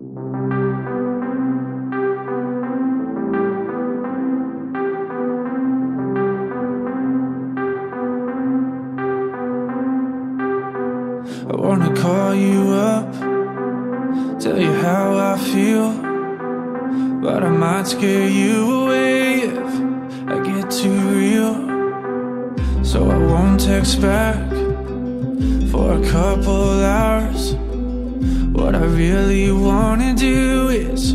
I wanna call you up, tell you how I feel, but I might scare you away if I get too real. So I won't text back for a couple hours. What I really wanna do is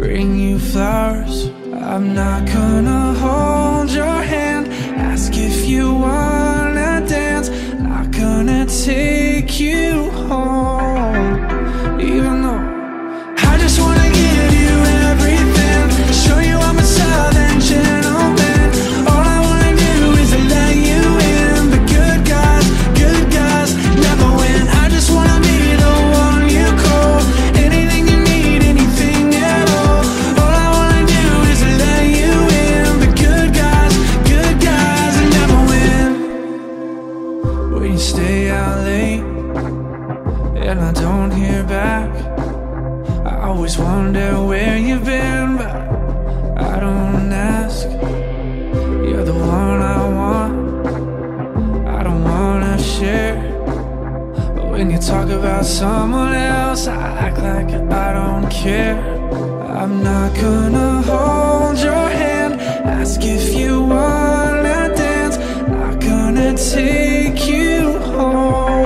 bring you flowers. I'm not gonna hold your hand, ask if you wanna dance, not gonna take you home, even though I just wanna give you everything, show you I'm a southern gentleman. All I wanna do is let you in. The good guys never win. I just wanna be the one you call, anything you need, anything at all. All I wanna do is let you in. The good guys never win. When you stay out late and I don't hear back, I always wonder where you've been, but I don't ask. You're the one I want, I don't wanna share. But when you talk about someone else, I act like I don't care. I'm not gonna hold your hand, ask if you wanna dance, not gonna take you home.